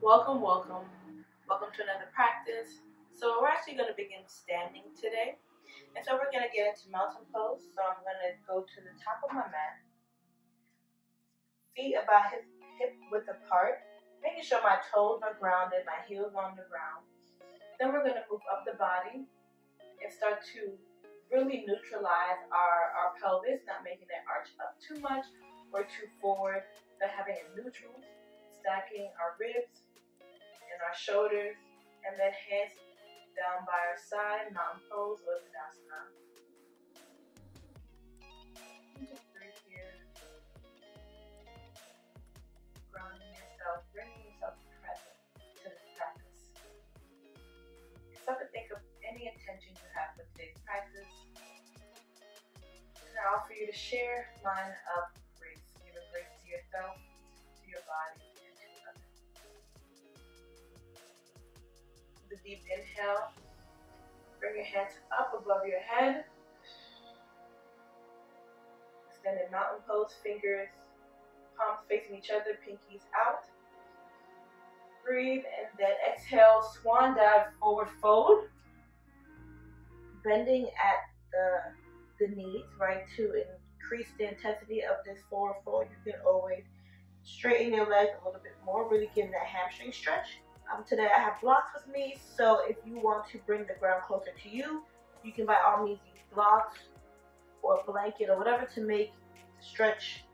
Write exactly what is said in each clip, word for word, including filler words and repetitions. Welcome, welcome, welcome to another practice. So we're actually going to begin standing today, and so we're going to get into mountain pose. So I'm going to go to the top of my mat, feet about hip, hip width apart, making sure my toes are grounded, my heels on the ground. Then we're going to move up the body and start to really neutralize our, our pelvis, not making that arch up too much or too forward, but having it neutral. Stacking our ribs and our shoulders, and then hands down by our side, mountain pose or Tadasana. Just breathe here. Grounding yourself, bringing yourself present to this practice. Start to think of any intention you have for today's practice. And I offer you to share mine of grace. Give a grace to yourself, to your body. A deep inhale, bring your hands up above your head, extend in mountain pose, fingers, palms facing each other, pinkies out, breathe, and then exhale, swan dive, forward fold, bending at the, the knees, right, to increase the intensity of this forward fold. You can always straighten your leg a little bit more, really giving that hamstring stretch. Um, today I have blocks with me, so if you want to bring the ground closer to you, you can by all means use blocks or a blanket or whatever to make the stretch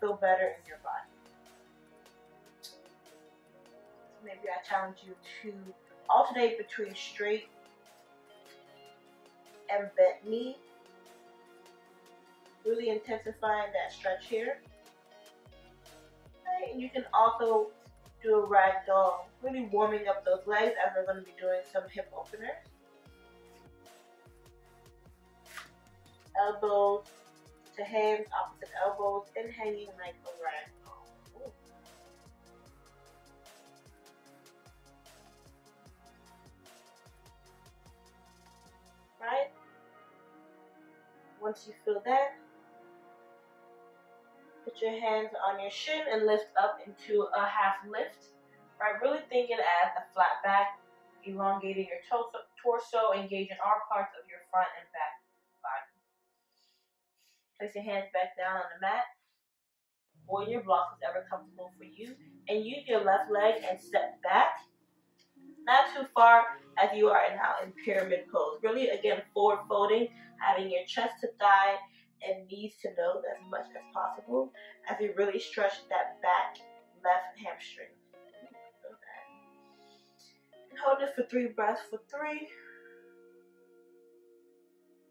feel better in your body. Maybe I challenge you to alternate between straight and bent knee, really intensifying that stretch here. Right, and you can also do a ragdoll, really warming up those legs as we're going to be doing some hip openers. Elbows to hands, opposite elbows, and hanging like a ragdoll. Ooh. Right? Once you feel that, put your hands on your shin and lift up into a half lift, right? Really thinking as a flat back, elongating your torso, engaging all parts of your front and back body. Place your hands back down on the mat, or your blocks is ever comfortable for you, and use your left leg and step back, not too far as you are now in pyramid pose. Really, again, forward folding, having your chest to thigh, and knees to nose as much as possible as you really stretch that back left hamstring. And hold it for three breaths, for three,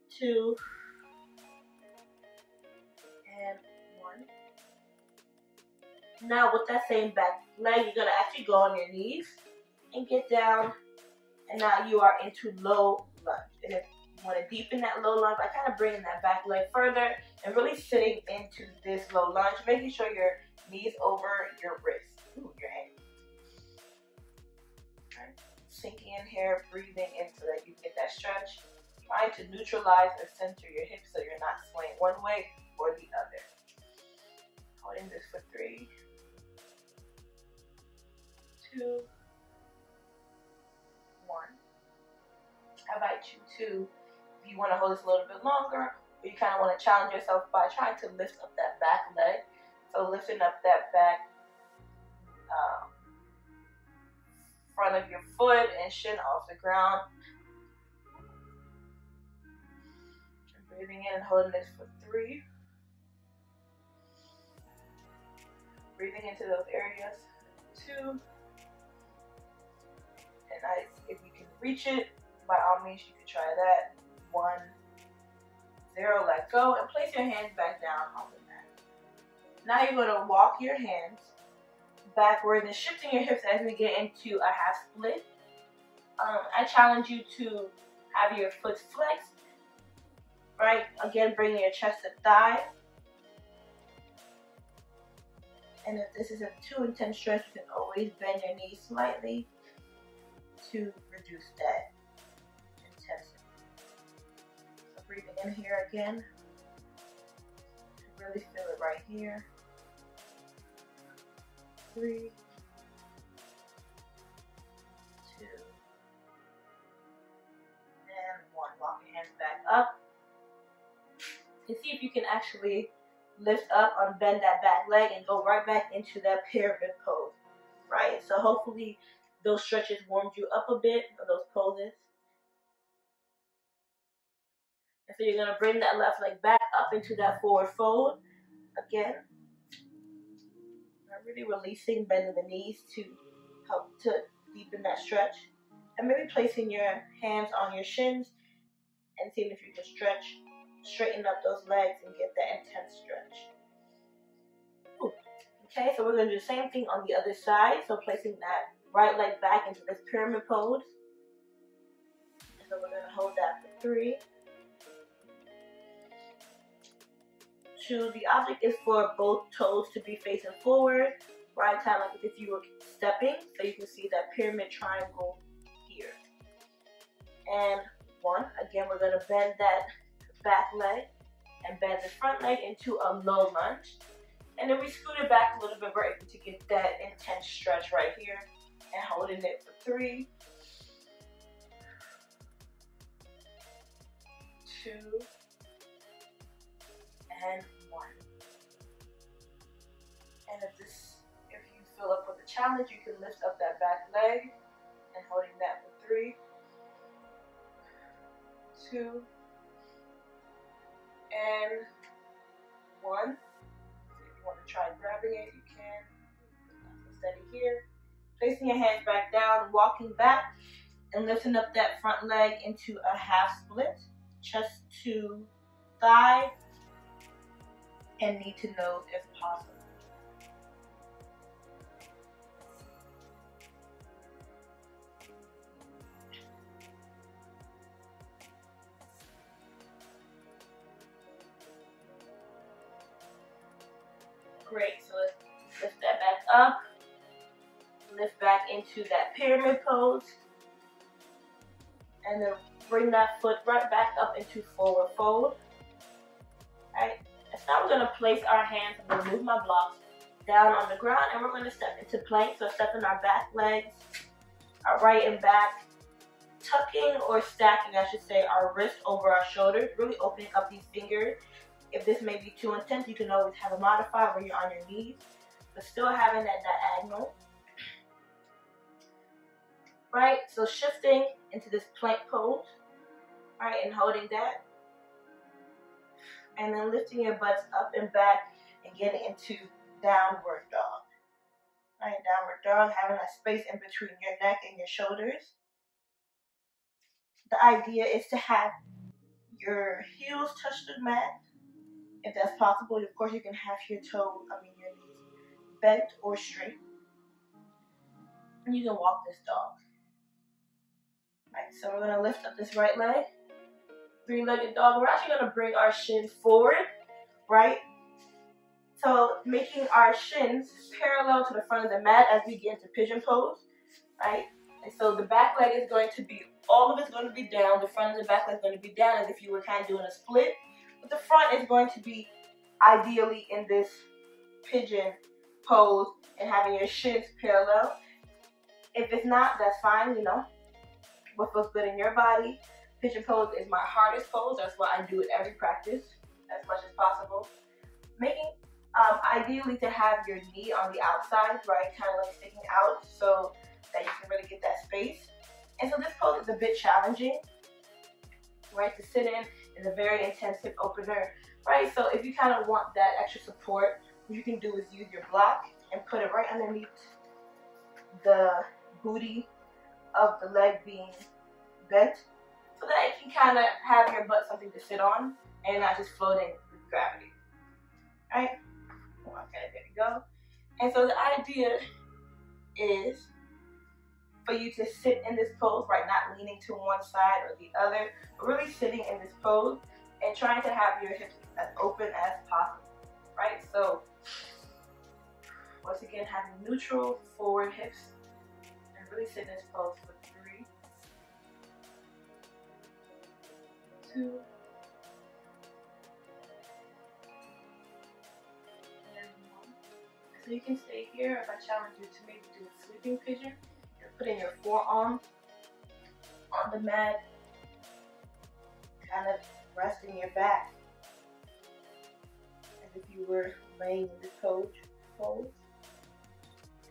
two, and one. Now with that same back leg, you're gonna actually go on your knees and get down, and now you are into low lunge. Want to deepen that low lunge by kind of bringing that back leg further and really sitting into this low lunge, making sure your knees over your wrist, ooh, your ankles. Right. Sinking in here, breathing in so that you get that stretch. Trying to neutralize and center your hips so you're not swaying one way or the other. Holding this for three, two, one. I invite you to, if you want to hold this a little bit longer, or you kind of want to challenge yourself by trying to lift up that back leg. So lifting up that back um, front of your foot and shin off the ground. And breathing in and holding this for three. Breathing into those areas. Two. And I, if you can reach it, by all means you can try that. One, zero, let go, and place your hands back down on the mat. Now you're going to walk your hands backward and shifting your hips as we get into a half split. Um, I challenge you to have your foot flexed, right? Again, bringing your chest to thigh. And if this is a too intense stretch, you can always bend your knees slightly to reduce that. breathing in here again. Really feel it right here. Three, two, and one. Walk your hands back up. And see if you can actually lift up, unbend that back leg, and go right back into that pyramid pose. Right? So hopefully those stretches warmed you up a bit, or those poses. And so you're going to bring that left leg back up into that forward fold. Again. I'm really releasing, bending the knees to help to deepen that stretch. And maybe placing your hands on your shins and seeing if you can stretch, straighten up those legs and get that intense stretch. Ooh. Okay, so we're going to do the same thing on the other side. So placing that right leg back into this pyramid pose. And so we're going to hold that for three. Two. The object is for both toes to be facing forward, right, kind of like if you were stepping, so you can see that pyramid triangle here. And one, again, we're going to bend that back leg and bend the front leg into a low lunge. And then we scoot it back a little bit right to get that intense stretch right here and holding it for three, two, and one. And if this, if you feel up for the challenge, you can lift up that back leg and holding that for three, two, and one. So if you want to try grabbing it, you can. Steady here. Placing your hands back down, walking back, and lifting up that front leg into a half split. Chest to thigh, and knee to nose if possible. Great, so let's lift that back up, lift back into that pyramid pose, and then bring that foot right back up into forward fold. All right, so now we're going to place our hands, I'm going to move my blocks down on the ground, and we're going to step into plank, so stepping our back legs, our right and back, tucking or stacking, I should say, our wrist over our shoulders, really opening up these fingers. If this may be too intense, you can always have a modifier where you're on your knees, but still having that diagonal. Right, so shifting into this plank pose, right, and holding that. And then lifting your butts up and back and getting into downward dog. Right, downward dog, having that space in between your neck and your shoulders. The idea is to have your heels touch the mat. If that's possible, of course, you can have your toe, I mean, your knees bent or straight. And you can walk this dog. Alright, so we're going to lift up this right leg. Three-legged dog. We're actually going to bring our shins forward, right? So making our shins parallel to the front of the mat as we get into pigeon pose, right? And so the back leg is going to be, all of it's going to be down. The front of the back leg is going to be down as if you were kind of doing a split. But the front is going to be ideally in this pigeon pose and having your shins parallel. If it's not, that's fine, you know, what feels good in your body. Pigeon pose is my hardest pose. That's why I do it every practice as much as possible. Making, um, ideally to have your knee on the outside, right, kind of like sticking out so that you can really get that space. And so this pose is a bit challenging, right, to sit in. Is a very intense hip opener, right? So if you kind of want that extra support, what you can do is use your block and put it right underneath the booty of the leg being bent so that it can kind of have your butt something to sit on and not just floating with gravity, right? Okay, there you go. And so the idea is for you to sit in this pose, right, not leaning to one side or the other, but really sitting in this pose and trying to have your hips as open as possible, right? So, once again, having neutral forward hips and really sit in this pose for three, two, So you can stay here. If I challenge you to maybe do a sleeping pigeon, you're putting your forearm on the mat, kind of resting your back, as if you were laying in the toad pose.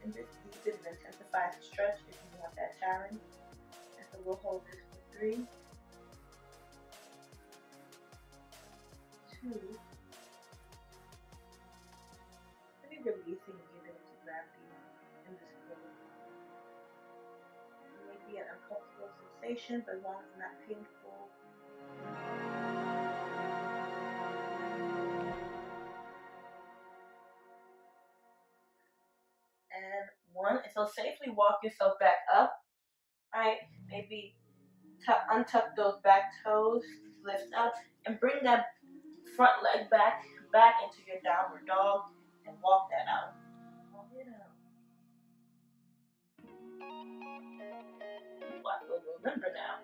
And this is an intensified stretch if you want that challenge. And so we'll hold this for three, two, releasing you into gravity in this pose. It may be an uncomfortable sensation, but as long as it's not painful. And one, so safely walk yourself back up, right? Maybe untuck those back toes, lift up, and bring that front leg back, back into your downward dog. And walk that out. Walk it out. Well, I feel a little limber now.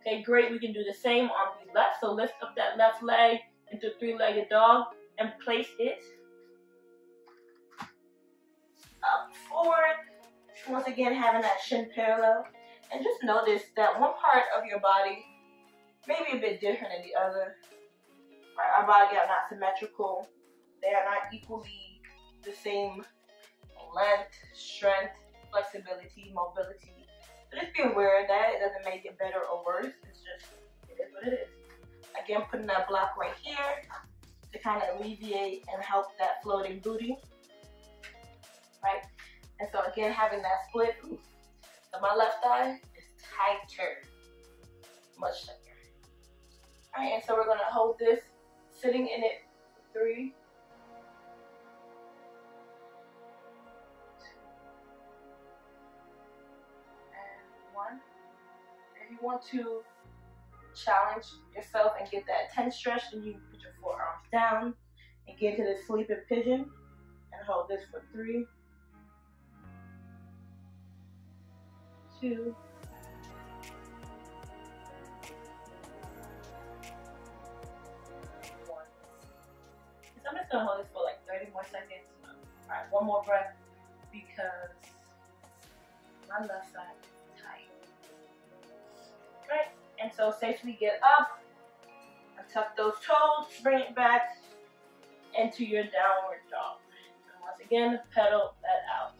Okay, great. We can do the same on the left. So lift up that left leg into three-legged dog and place it up forward. Once again, having that shin parallel. And just notice that one part of your body may be a bit different than the other. Our bodies are not symmetrical. They are not equally the same length, strength, flexibility, mobility. But just be aware of that. It doesn't make it better or worse. It's just, it is what it is. Again, putting that block right here to kind of alleviate and help that floating booty, right? And so again, having that split. Ooh, so my left thigh is tighter, much tighter. All right, and so we're gonna hold this, sitting in it, three, want to challenge yourself and get that tense stretch, and you put your forearms down and get to the sleeping pigeon and hold this for three, two, one. So I'm just gonna hold this for like thirty more seconds. All right, one more breath because my left side. Right. And so safely get up and tuck those toes, bring it back into your downward dog. And once again, pedal that out.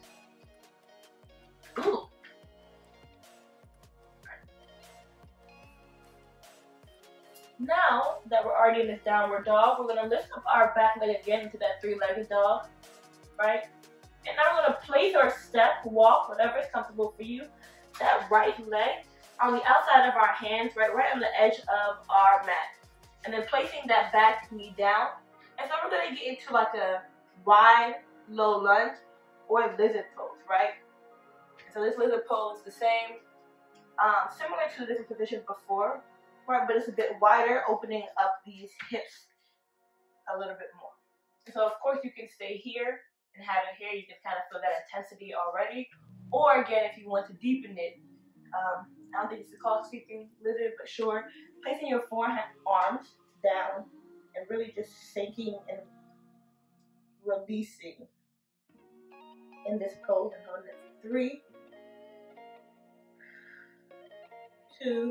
Ooh. Now that we're already in this downward dog, we're going to lift up our back leg again into that three-legged dog, right? And now we're going to place or step, walk, whatever is comfortable for you, that right leg on the outside of our hands, right, right on the edge of our mat. And then placing that back knee down. And so we're gonna get into like a wide, low lunge or lizard pose, right? And so this lizard pose is the same, um, similar to this position before, right? But it's a bit wider, opening up these hips a little bit more. And so of course you can stay here and have it here. You can kind of feel that intensity already. Or again, if you want to deepen it, um, I don't think it's called sleeping lizard, but sure. Placing your forearms down and really just sinking and releasing in this pose and holding it for three, two,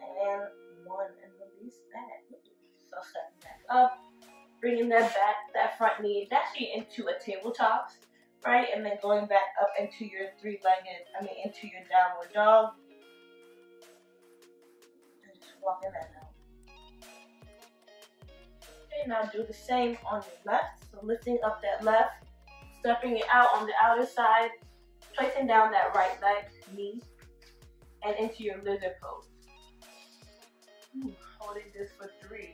and one, and release that. So stepping back up, bringing that back, that front knee, actually into a tabletop. Right, and then going back up into your three-legged, I mean into your downward dog. And just walking that out. Okay, now do the same on your left. So lifting up that left, stepping it out on the outer side, placing down that right leg, knee, and into your lizard pose. Ooh, holding this for three.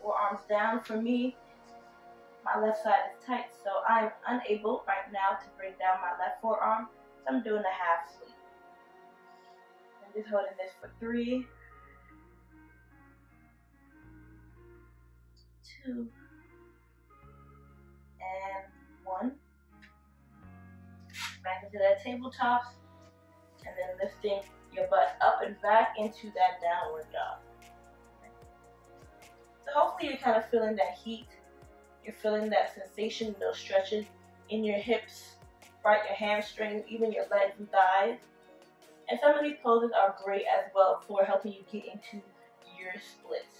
Forearms down. For me, my left side is tight, so I'm unable right now to bring down my left forearm, so I'm doing a half sweep. I'm just holding this for three, two, and one. back into that tabletop, and then lifting your butt up and back into that downward dog. So hopefully you're kind of feeling that heat, you're feeling that sensation, those stretches in your hips, right, your hamstrings, even your legs and thighs. And some of these poses are great as well for helping you get into your splits.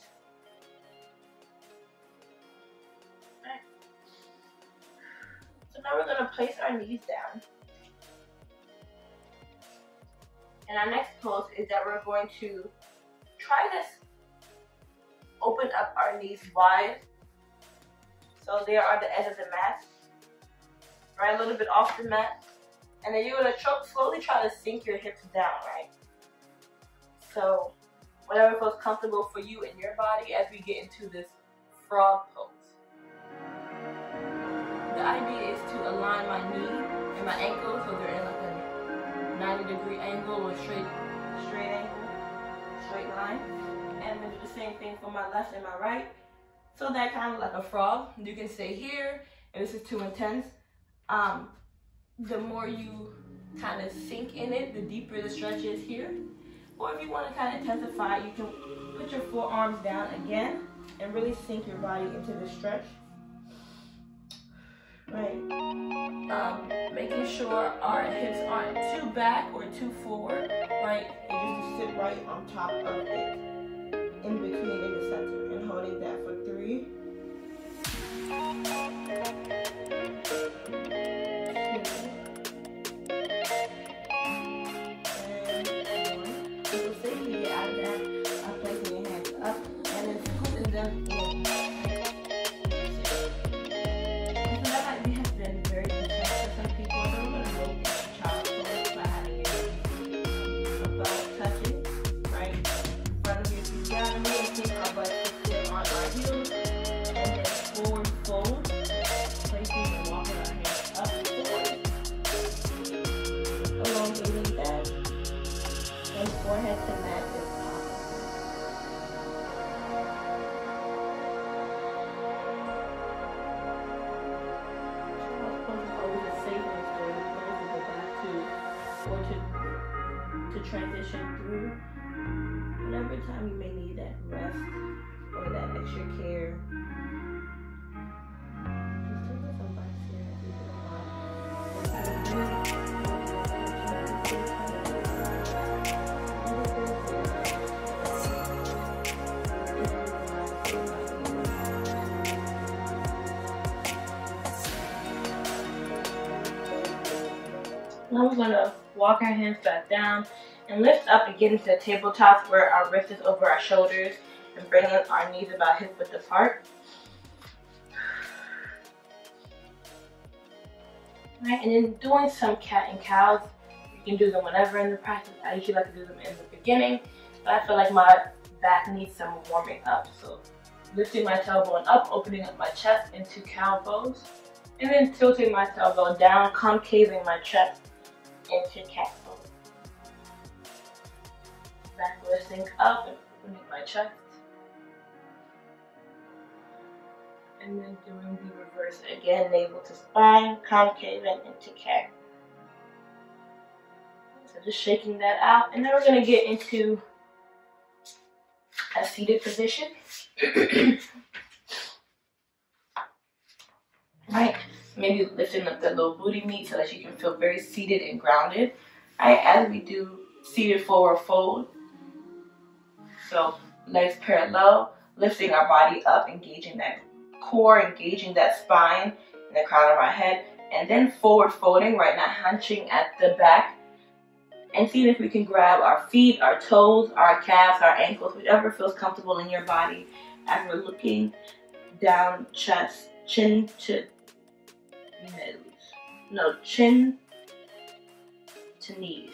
Alright. So now we're going to place our knees down. And our next pose is that we're going to try this. Open up our knees wide. So they are the edge of the mat. Right, a little bit off the mat. And then you're going to choke, slowly try to sink your hips down, right? So whatever feels comfortable for you and your body as we get into this frog pose. The idea is to align my knee and my ankle so they're in like a ninety degree angle or straight, straight angle, straight line. And then do the same thing for my left and my right. So that kind of like a frog. You can stay here if this is too intense. Um, the more you kind of sink in it, the deeper the stretch is here. Or if you want to kind of intensify, you can put your forearms down again and really sink your body into the stretch. Right. Um, making sure our hips aren't too back or too forward. Right. And just sit right on top of it, in between in the center, and holding that for three. Transition through whatever time you may need that rest or that extra care. Now we're gonna walk our hands back down and lift up and get into the tabletops where our wrist is over our shoulders and bringing our knees about hip width apart. Right, and then doing some cat and cows. You can do them whenever in the practice. I usually like to do them in the beginning, but I feel like my back needs some warming up. So lifting my tailbone up, opening up my chest into cow pose, and then tilting my tailbone down, concaving my chest into cat pose. Back wrist sink up and opening my chest. And then doing the reverse again, navel to spine, concave and into cat. So just shaking that out. And then we're going to get into a seated position. Right? Maybe lifting up that little booty meat so that you can feel very seated and grounded. Right? As we do seated forward fold. So legs parallel, lifting our body up, engaging that core, engaging that spine and the crown of our head, and then forward folding, right, not hunching at the back, and seeing if we can grab our feet, our toes, our calves, our ankles, whatever feels comfortable in your body as we're looking down, chest, chin to nose, no, chin to knees.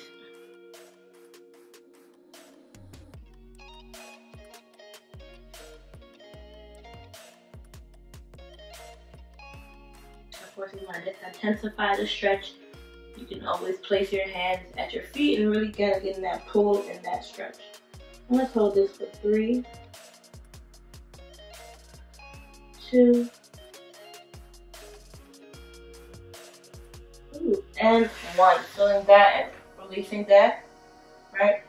Of course, you want to just intensify the stretch. You can always place your hands at your feet and really kind of get in that pull and that stretch. And let's hold this for three, two, ooh, and one. Feeling that and releasing that, right?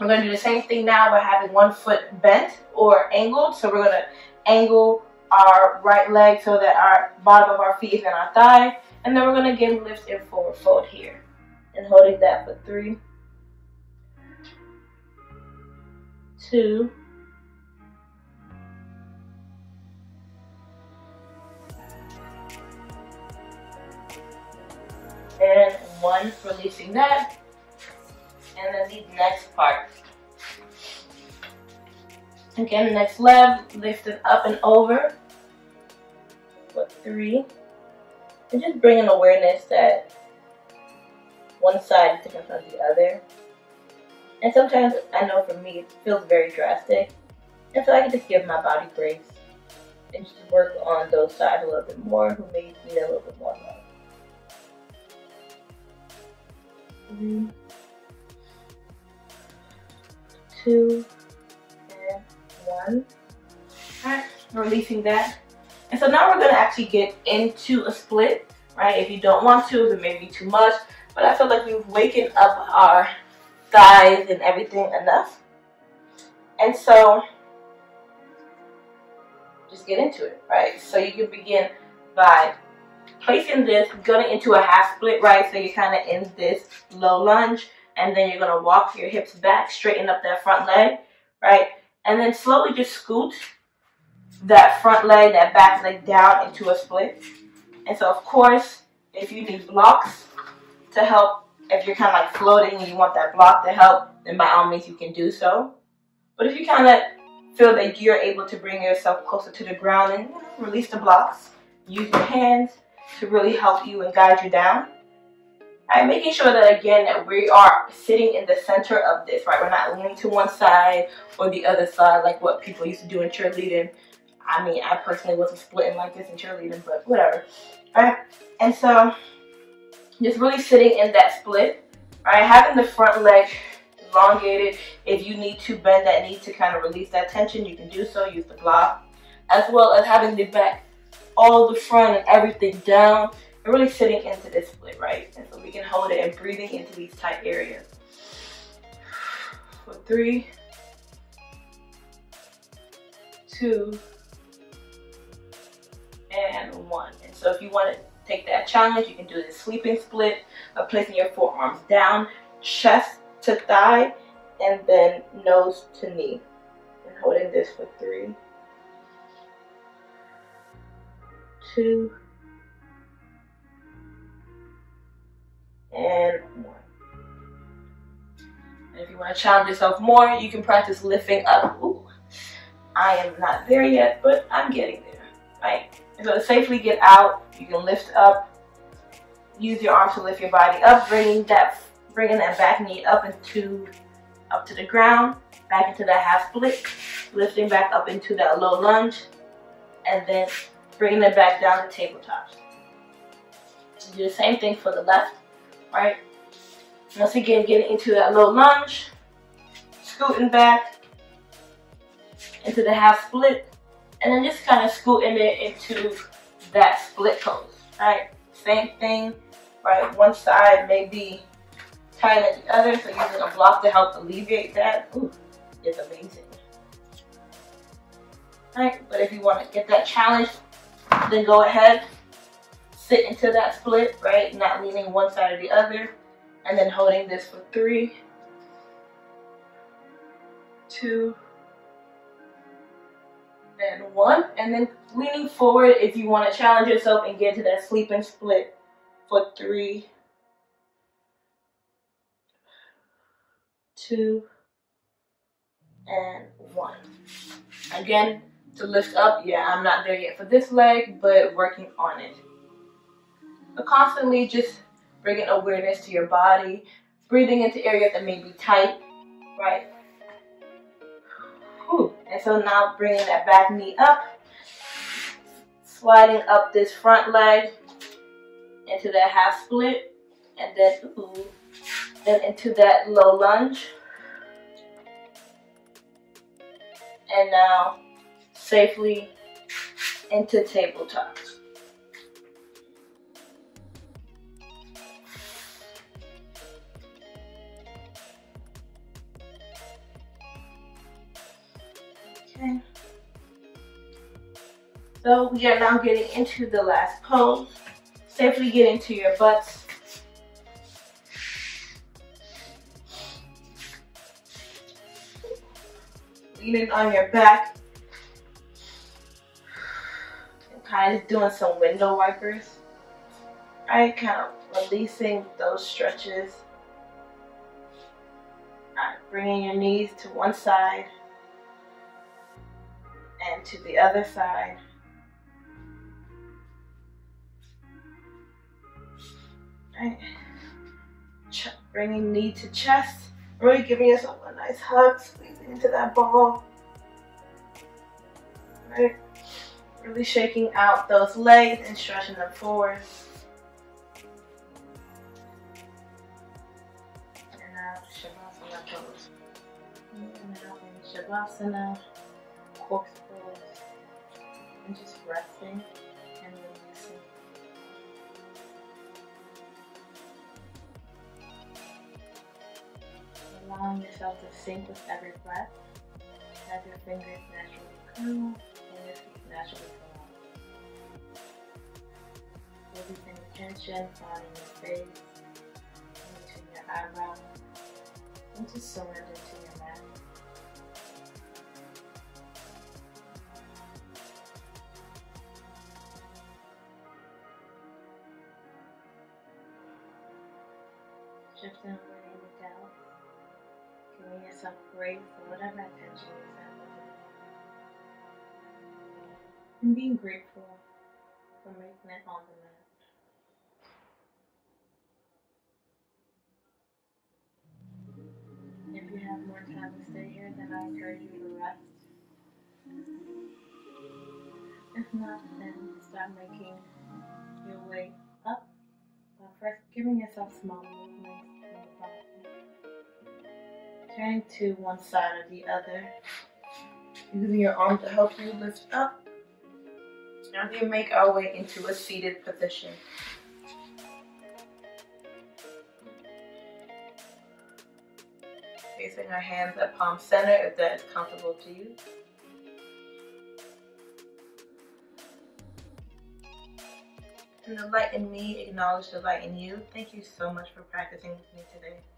We're going to do the same thing now by having one foot bent or angled. So we're going to angle our right leg so that our bottom of our feet is in our thigh. And then we're going to again lift and forward fold here. And holding that for three, two, and one, releasing that. And then the next part. Again, next leg, lift it up and over. Foot three. And just bring an awareness that one side is different from the other. And sometimes, I know for me, it feels very drastic. And so I can just give my body breaks and just work on those sides a little bit more, who may need a little bit more love. Three, two, and one. Alright, releasing that. And so now we're going to actually get into a split, right? If you don't want to, if it may be too much. But I feel like we've wakened up our thighs and everything enough. And so, just get into it, right? So you can begin by placing this, going into a half split, right? So you kind of end this low lunge. And then you're going to walk your hips back, straighten up that front leg, right? And then slowly just scoot that front leg, that back leg down into a split. And so, of course, if you need blocks to help, if you're kind of like floating and you want that block to help, then by all means you can do so. But if you kind of feel that you're able to bring yourself closer to the ground and release the blocks, use your hands to really help you and guide you down. I'm making sure that, again, that we are sitting in the center of this, right? We're not leaning to one side or the other side like what people used to do in cheerleading. I mean, I personally wasn't splitting like this in cheerleading, but whatever, right? And so, just really sitting in that split, right? Having the front leg elongated. If you need to bend that knee to kind of release that tension, you can do so. Use the block. As well as having the back, all the front, and everything down. We're really sitting into this split, right? And so we can hold it and breathing into these tight areas. For three, two, and one. And so if you want to take that challenge, you can do this sleeping split of placing your forearms down, chest to thigh, and then nose to knee. And holding this for three, two, and one. And if you want to challenge yourself more, you can practice lifting up. Ooh, I am not there yet, but I'm getting there, right? And so to safely get out, you can lift up, use your arms to lift your body up, bringing that, bringing that back knee up into, up to the ground, back into that half split, lifting back up into that low lunge, and then bringing it back down to tabletops. So do the same thing for the left. Right? Once again, getting into that low lunge, scooting back into the half split, and then just kind of scooting it into that split pose. Right? Same thing, right? One side may be tighter than the other, so using a block to help alleviate that. Ooh, it's amazing. Right? But if you want to get that challenge, then go ahead. Sit into that split, right? Not leaning one side or the other. And then holding this for three, two, and one. And then leaning forward if you want to challenge yourself and get into that sleeping split for three, two, and one. Again, to lift up, yeah, I'm not there yet for this leg, but working on it. But constantly just bringing awareness to your body, breathing into areas that may be tight, right? Whew. And so now bringing that back knee up, sliding up this front leg into that half split, and then, ooh, then into that low lunge. And now safely into tabletops. So we are now getting into the last pose. Safely get into your butts. Leaning on your back. I'm kind of doing some window wipers. I kind of releasing those stretches. Alright, bringing your knees to one side and to the other side. Alright, bringing knee to chest. Really giving yourself a nice hug, squeezing into that ball. Alright, really shaking out those legs and stretching them forward. Shavasana pose. And now in Shavasana, frog pose, and just resting and releasing. Allowing yourself to sync with every breath. Have your fingers naturally curl and your feet naturally fall. Releasing the tension, finding your face, in between your eyebrows. And just surrender to your mat. Shifting away any doubts, giving yourself grace for whatever attention is happening. And being grateful for making it on the mat. If you have more time to stay here, then I encourage you to rest. If not, then start making your way up by first giving yourself small movements in the body. Turning to one side or the other, using your arm to help you lift up. Now we make our way into a seated position. Placing our hands at palm center if that is comfortable to you. And the light in me, acknowledge the light in you. Thank you so much for practicing with me today.